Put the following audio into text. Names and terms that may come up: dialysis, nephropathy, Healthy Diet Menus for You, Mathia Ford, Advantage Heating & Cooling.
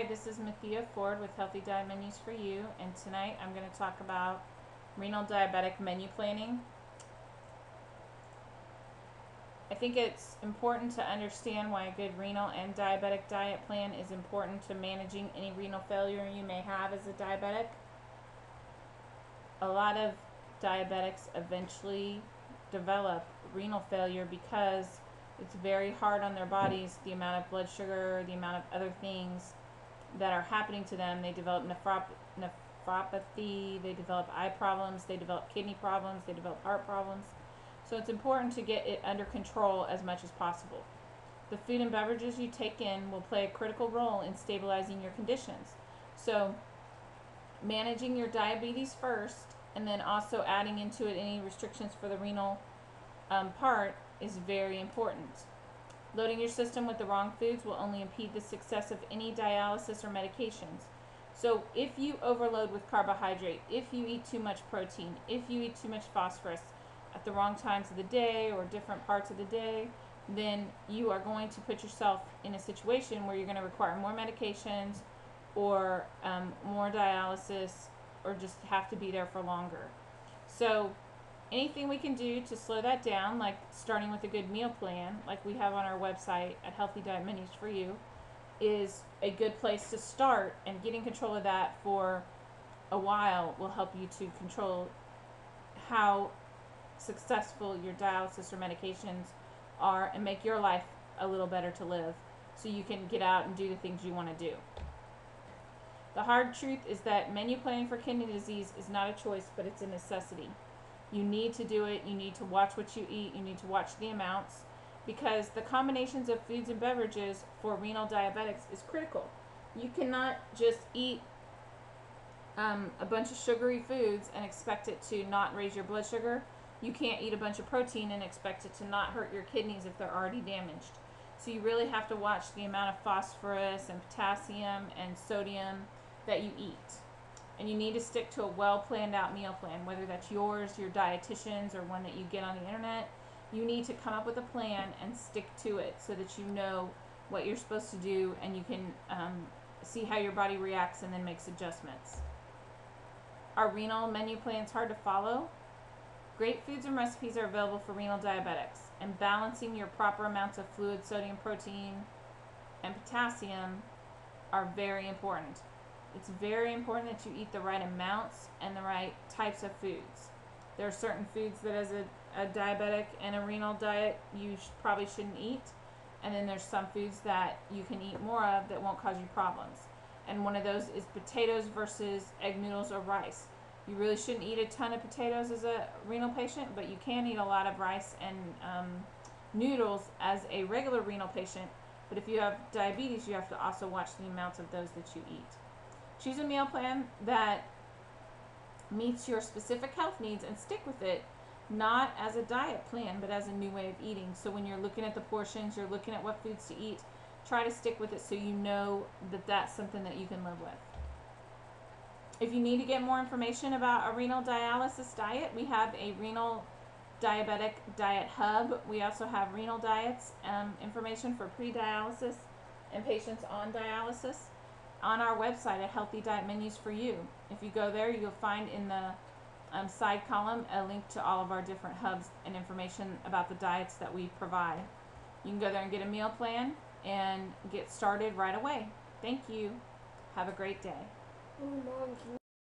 Hi, this is Mathia Ford with Healthy Diet Menus for You, and tonight I'm going to talk about renal diabetic menu planning. I think it's important to understand why a good renal and diabetic diet plan is important to managing any renal failure you may have as a diabetic. A lot of diabetics eventually develop renal failure because it's very hard on their bodies, the amount of blood sugar, the amount of other things that are happening to them. They develop nephropathy, they develop eye problems, they develop kidney problems, they develop heart problems. So it's important to get it under control as much as possible. The food and beverages you take in will play a critical role in stabilizing your conditions. So managing your diabetes first, and then also adding into it any restrictions for the renal part is very important. Loading your system with the wrong foods will only impede the success of any dialysis or medications. So if you overload with carbohydrate, if you eat too much protein, if you eat too much phosphorus at the wrong times of the day or different parts of the day, then you are going to put yourself in a situation where you're going to require more medications or more dialysis, or just have to be there for longer. So anything we can do to slow that down, like starting with a good meal plan, like we have on our website at Healthy Diet Menus for You, is a good place to start, and getting control of that for a while will help you to control how successful your dialysis or medications are and make your life a little better to live, so you can get out and do the things you want to do. The hard truth is that menu planning for kidney disease is not a choice, but it's a necessity. You need to do it. You need to watch what you eat. You need to watch the amounts, because the combinations of foods and beverages for renal diabetics is critical. You cannot just eat a bunch of sugary foods and expect it to not raise your blood sugar. You can't eat a bunch of protein and expect it to not hurt your kidneys if they're already damaged. So you really have to watch the amount of phosphorus and potassium and sodium that you eat. And you need to stick to a well-planned-out meal plan, whether that's yours, your dietitian's, or one that you get on the internet. You need to come up with a plan and stick to it so that you know what you're supposed to do, and you can see how your body reacts and then makes adjustments. Are renal menu plans hard to follow? Great foods and recipes are available for renal diabetics, and balancing your proper amounts of fluid, sodium, protein, and potassium are very important. It's very important that you eat the right amounts and the right types of foods. There are certain foods that as a diabetic and a renal diet you probably shouldn't eat, and then there's some foods that you can eat more of that won't cause you problems. And one of those is potatoes versus egg noodles or rice. You really shouldn't eat a ton of potatoes as a renal patient, but you can eat a lot of rice and noodles as a regular renal patient. But if you have diabetes, you have to also watch the amounts of those that you eat. Choose a meal plan that meets your specific health needs and stick with it, not as a diet plan, but as a new way of eating. So when you're looking at the portions, you're looking at what foods to eat, try to stick with it so you know that that's something that you can live with. If you need to get more information about a renal dialysis diet, we have a renal diabetic diet hub. We also have renal diets, information for pre-dialysis and patients on dialysis, on our website at Healthy Diet Menus for You. If you go there, you'll find in the side column a link to all of our different hubs and information about the diets that we provide. You can go there and get a meal plan and get started right away. Thank you. Have a great day.